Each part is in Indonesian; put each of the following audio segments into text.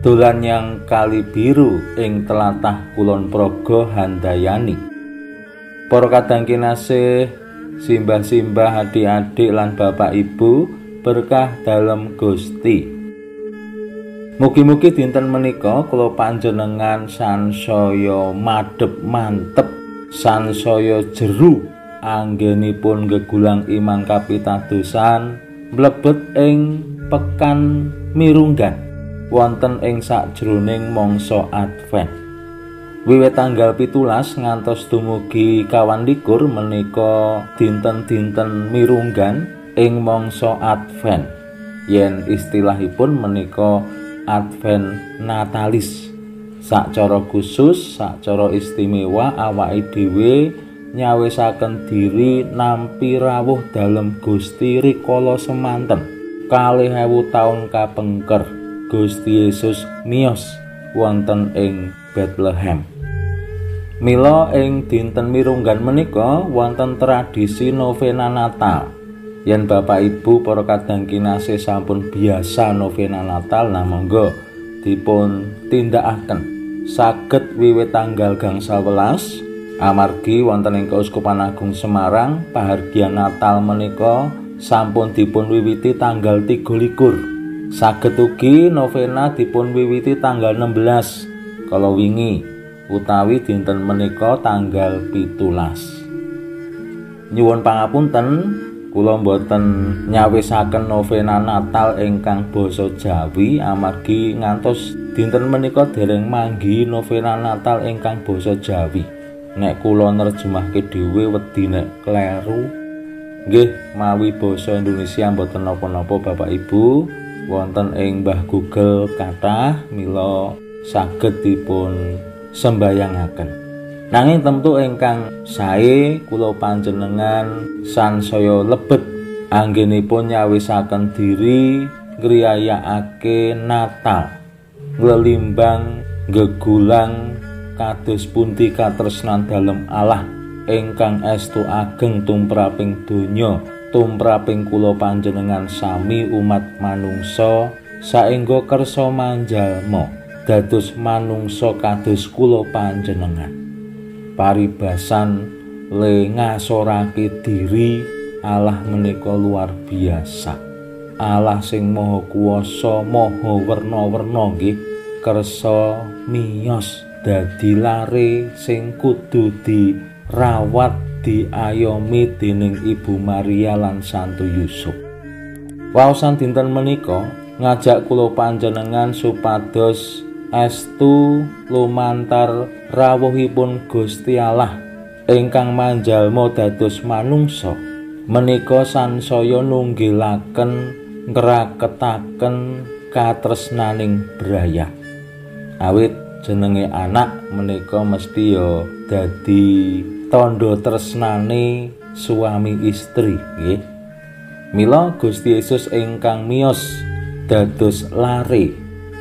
Dolan yang Kali Biru ing tlatah Kulon Progo Handayani. Para kadang kinasih, simbah-simbah, adik-adik lan bapak ibu, berkah dalem Gusti. Mugi-mugi dinten menika kula panjenengan sansaya madhep mantep, sansaya jeru anggenipun gegulang imang kapitadosan mlebet ing pekan mirunggan wonten ing sakjroning mangsa Advent. Wiwit tanggal 17 ngantos dumugi 21 menika dinten-dinten mirunggan ing mangsa Advent. Yen istilahipun menika Advent Natalis. Sacara khusus, sacara istimewa awake dhewe nyawisaken diri nampi rawuh dalem Gusti rikala semanten 2000 taun kapengker Gusti Yesus miyos wonten ing Bethlehem. Mila ing dinten mirunggan menika wonten tradisi novena Natal. Yen Bapak Ibu para kadang kinasih sampun biasa novena Natal, monggo dipun tindakaken saged wiwit tanggal gangsal welas amargi wonten ing Keuskupan Agung Semarang pahargyan Natal menika sampun dipun wiwiti tanggal 23. Saged ugi novena dipun wiwiti tanggal 16 kalau wingi utawi dinten menika tanggal 17. Nyuwun pangapunten, kula mboten nyawisaken novena Natal ingkang basa Jawi amargi ngantos dinten menika dereng manggi novena Natal ingkang basa Jawi. Nek kula nerjemahke dhewe wedi nek kleru. Nggih mawi basa Indonesia mboten napa-napa Bapak Ibu. Wonten ing Mbah Google kathah mila saged dipun sembayangaken. Nanging tentu ingkang sae kula panjenengan sansaya lebet anggenipun nyawisaken diri ngriyayakake Natal. Nglelimbang gegulang kados pundi katresnan dalem Allah ingkang estu ageng tumraping donya. Tumraping kula panjenengan sami umat manungsa saengga kersa manjalma dados manungsa kados kula panjenengan. Paribasan le ngasorake diri Allah menika luar biasa. Allah sing maha kuwasa, maha werna-werna nggih kersa miyos dadi lare sing kudu dirawat diayomi dening Ibu Maria lan Santo Yusuf. Waosan dinten menika ngajak kula panjenengan supados estu lumantar rawuhipun Gusti Allah ingkang manjalma dados manungsa menika sansaya nunggilaken ngraketaken katresnaning brayah. Awit jenenge anak menika mesti ya dadi tondo tresnane suami istri nggih. Mila Gusti Yesus ingkang miyos dados lare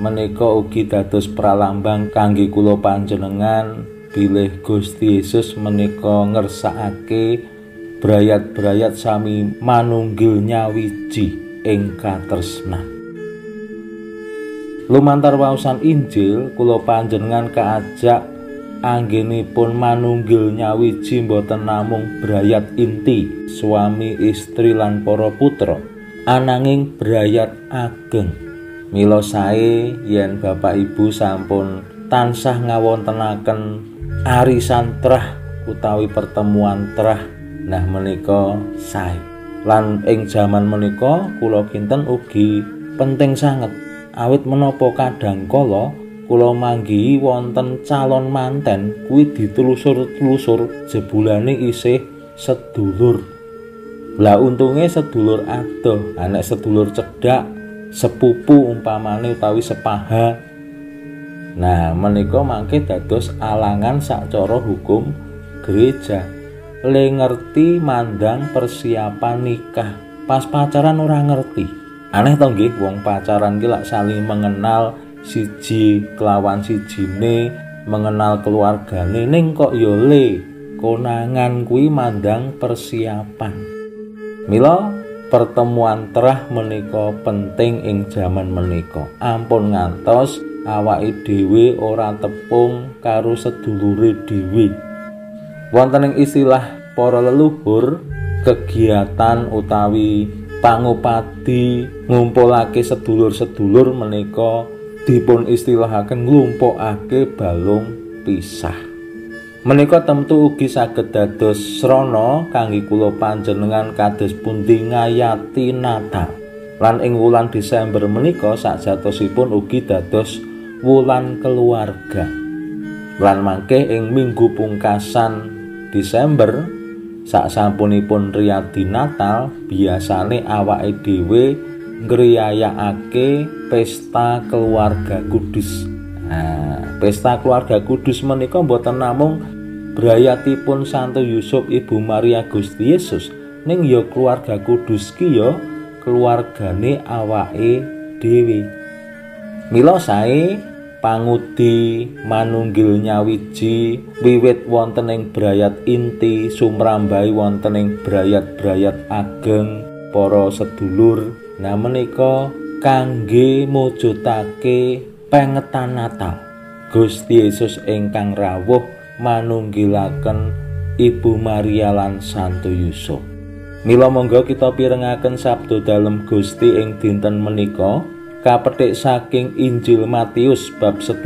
menika ugi dados pralambang kangge kula panjenengan bilih Gusti Yesus menika ngersakake brayat-brayat sami manunggil nyawiji ing katresnan. Lumantar waosan Injil kula panjenengan kaajak anggenipun manunggil nyawiji mboten namung brayat inti suami istri lan para putra ananging brayat ageng. Mila sae yen Bapak Ibu sampun tansah ngawontenaken arisan trah utawi pertemuan trah, nah menika sae lan ing jaman menika kula kinten ugi penting sanget awit menapa kadang kala kula manggihi wonten calon manten kuwi ditelusur-telusur jebulane isih sedulur. Lah untunge sedulur adoh, anak sedulur cedhak, sepupu umpamane utawi sepaha. Nah, menika mangke dados alangan sacara hukum gereja. Le ngerti mandang persiapan nikah, pas pacaran ora ngerti. Aneh to nggih wong pacaran ki lak saling mengenal siji kelawan sijine, mengenal keluargane ning kok ya le konangan kuwi mandang persiapan. Mila pertemuan terah menika penting ing jaman menika. Ampun ngantos awake dhewe ora tepung karo sedulure dhewe. Wonten ing istilah para leluhur, kegiatan utawi pangupati ngumpulake sedulur-sedulur menika dipun istilahaken nglumpukake balung pisah. Menika temtu ugi saged dados srana kangge kula panjenengan kados pundi ngayati nata. Lan ing wulan Desember menika sajatosipun ugi dados wulan keluarga. Lan mangke ing minggu pungkasan Desember saksampunipun riyadi Natal, biasane awake dhewe ngriyayakake pesta keluarga kudus. Nah, pesta keluarga kudus menika mboten namung brayatipun Santo Yusuf Ibu Maria Gusti Yesus, ning ya keluarga kudus ki ya keluargane awake dhewe. Mila sae pangudi manunggil nyawiji wiwit wonten ing brayat inti sumrambai wonten ing brayat-brayat ageng para sedulur. Nah menika kangge mujudake pengetan Natal. Gusti Yesus ingkang rawuh manunggilaken Ibu Maria lan Santo Yusuf. Mila monggo kita pirengaken sabdo dalem Gusti ing dinten menika kapetik saking Injil Matius bab 1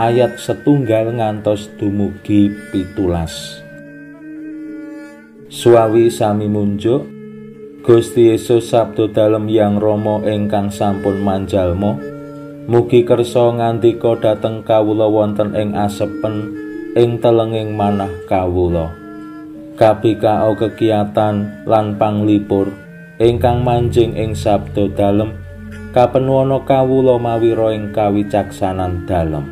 ayat 1 ngantos dumugi 17. Suawi sami munjuk Gusti Yesus sabdo dalem Yang Rama ingkang sampun manjalma, mugi kersa ngandika dhateng kawula wonten ing asepen ing telenging manah kawula. Kabikao kegiatan lan panglipur ingkang manjing ing sabda dalem kapenuana kawula mawira ing kawicaksanan dalem.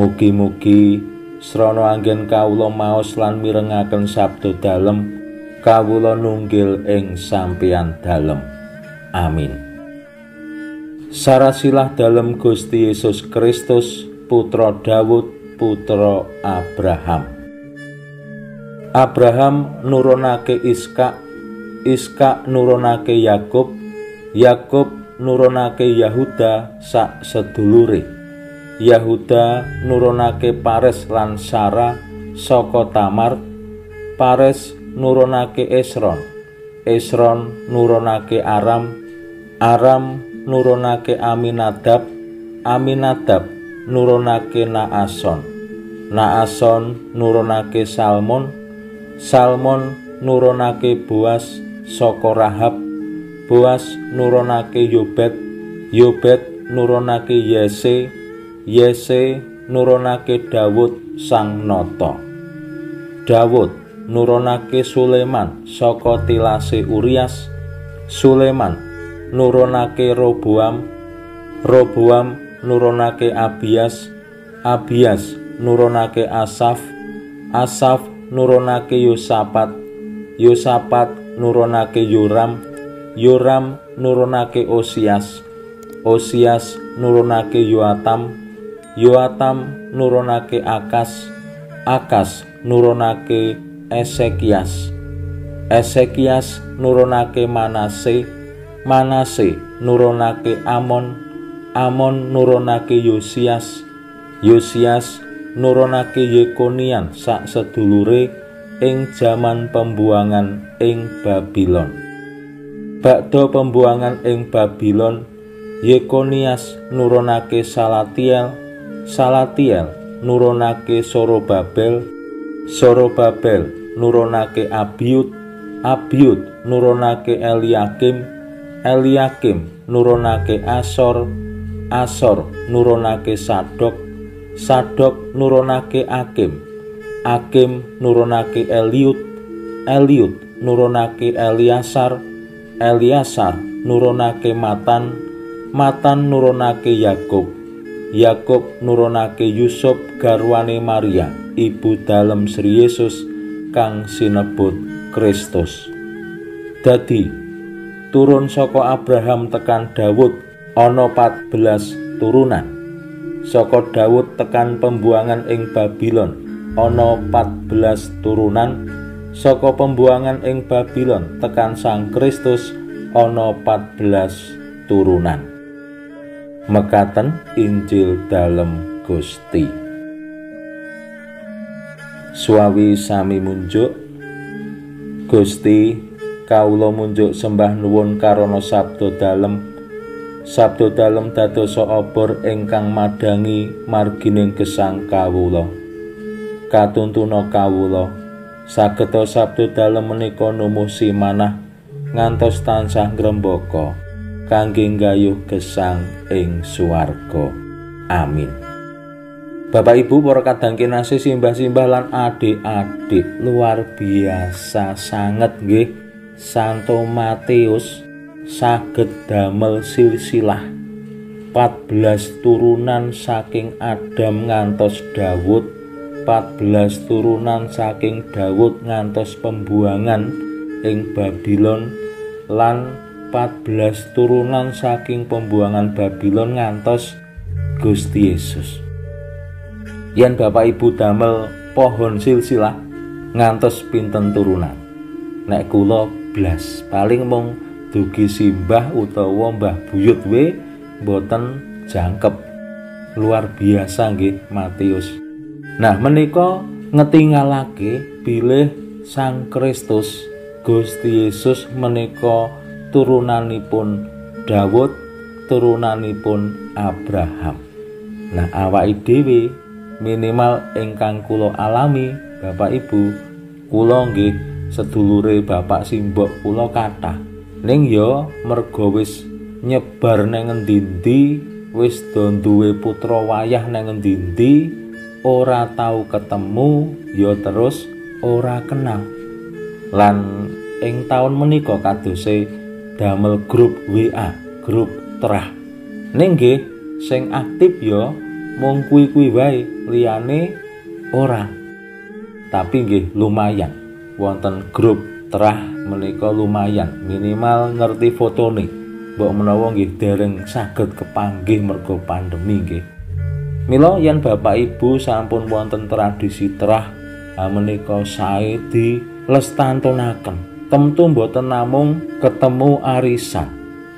Mugi-mugi srana anggen kawula maos lan mirengaken sabda dalem kawula nunggil ing sampeyan dalem. Amin. Sarasilah dalem Gusti Yesus Kristus, Putra Daud, Putra Abraham. Abraham nurunake Iskak, Iskak nurunake Yakub, Yakub nurunake Yahuda sak sedulure, Yahuda nurunake Pares lan Sara saka Tamar, Pares nurunake Esron, Esron nurunake Aram, Aram nurunake Aminadab, Aminadab nurunake Naason, Naason nurunake Salmon, Salmon nurunake Boas saka Rahab, Boas nurunake Yobed, Yobed nurunake Yese, Yese nurunake Daud sang nata, Daud nurunake Suleman saka tilase Urias, Suleman nurunake Roboam, Roboam nurunake Abias, Abias nurunake Asaf, Asaf nurunake Yosafat, Yosafat nurunake Yoram, Yoram nurunake Osias, Osias nurunake Yoatam, Yoatam nurunake Akas, Akas nurunake Esekias, Esekias nurunake Manase, Manase nurunake Amon, Amon nurunake Yosias, Yosias nurunake Yekonian sak sedulure ing jaman pembuangan ing Babilon. Bakda pembuangan ing Babilon, Yekonias nurunake Salatiel, Salatiel nurunake Sorobabel, Sorobabel nurunake Abiud, Abiud nurunake Eliakim, Eliakim nurunake Asor, Asor nurunake Sadok, Sadok nurunake Akim, Akim nurunake Eliud, Eliud nurunake Eliasar, Eliasar nurunake Matan, Matan nurunake Yakub, Yakub nurunake Yusuf garwane Maria ibu dalem Sri Yesus kang sinebut Kristus. Dadi turun saka Abraham tekan Daud ana 14 turunan. Saka Daud tekan pembuangan ing Babilon ana 14 turunan. Saka pembuangan ing Babilon tekan Sang Kristus ana 14 turunan. Mekaten Injil dalem Gusti. Suawi sami munjuk, Gusti kawula munjuk sembah nuwun karana sabda dalem. Sabda dalem dadosa obor ingkang madangi margining gesang kawula. Katuntuna kawula sageta sabda dalem menika numuh simanah ngantos tansah ngrembaka kangge nggayuh gesang ing swarga. Amin. Bapak Ibu para kadang kinasih, simbah-simbah lan adik-adik, luar biasa sanget nggih Santo Matius saged damel silsilah 14 turunan saking Adam ngantos Daud, 14 turunan saking Daud ngantos pembuangan ing Babilon, lan 14 turunan saking pembuangan Babilon ngantos Gusti Yesus. Yen Bapak Ibu damel pohon silsilah ngantos pinten turunan? Nek kula blas paling mung dugi simbah utawa mbah buyut we boten jangkep. Luar biasa nggih Matius. Nah menika ngetingalake bilih Sang Kristus Gusti Yesus menika turunanipun Daud, turunanipun Abraham. Nah awake dhewe minimal ingkang kula alami Bapak Ibu, kula nggih sedulure bapak simbok kula kathah ning ya merga wis nyebar nang ngendi-endi, wis duwe putra wayah nang ngendi-endi, ora tau ketemu ya terus ora kenal. Lan ing taun menika kadose damel grup WA, grup Terah. Ning nggih sing aktif ya mung kuwi-kuwi wae, liyane ora. Tapi nggih lumayan wonten grup Terah menika lumayan, minimal ngerti fotone. Mbok menawa nggih dereng saged kepanggih merga pandemi nggih. Mila yen Bapak Ibu sampun wonten tradisi Terah menika sae dilestantunaken. Temtu mboten namung ketemu arisan,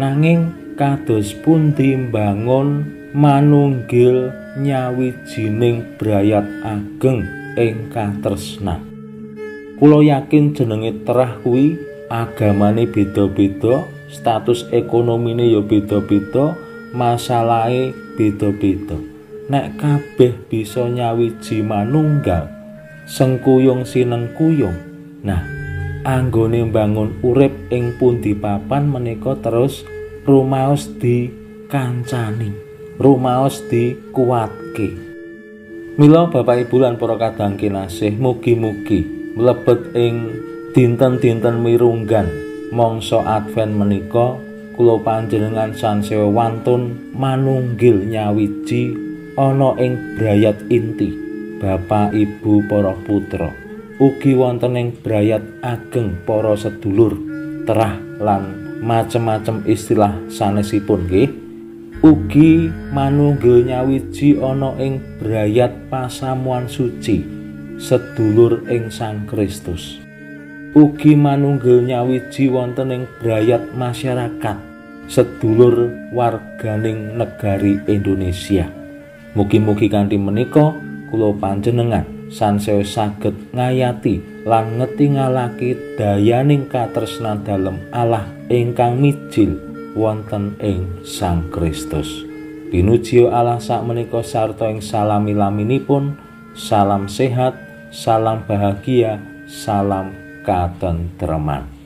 nanging kados pundi mbangun manunggil nyawijining brayat ageng ing katresnan. Kulo yakin jenenge Terah kuwi agamane beda-beda, status ekonomine ya beda-beda, masalahe beda-beda. Nek kabeh bisa nyawiji manunggal, sengkuyung sinengkuyung. Nah, anggone mbangun urip ing pundi papan menika terus rumaos dikancani, rumaos dikuwatke. Mila Bapak Ibu lan para kadang kinasih, mugi-mugi mlebet ing dinten-dinten mirunggan mangsa Advent menika kula panjenengan sansewa wantun manunggil nyawiji ana ing brayat inti Bapak Ibu para putra, ugi wonten ing brayat ageng para sedulur Terah lan macem-macem istilah sanesipun nggih. Ugi manunggil nyawiji ana ing brayat pasamuan suci sedulur ing Sang Kristus. Ugi manunggil nyawiji wonten ing brayat masyarakat sedulur warganing negari Indonesia. Mugi-mugi kanthi menika kula panjenengan sansaya saged ngayati lan ngetingalake dayaning katresnan dalem Allah ingkang mijil wonten ing Sang Kristus. Pinuji Allah sakmenika sarta ing salami-laminipun salam sehat, salam bahagia, salam katentreman.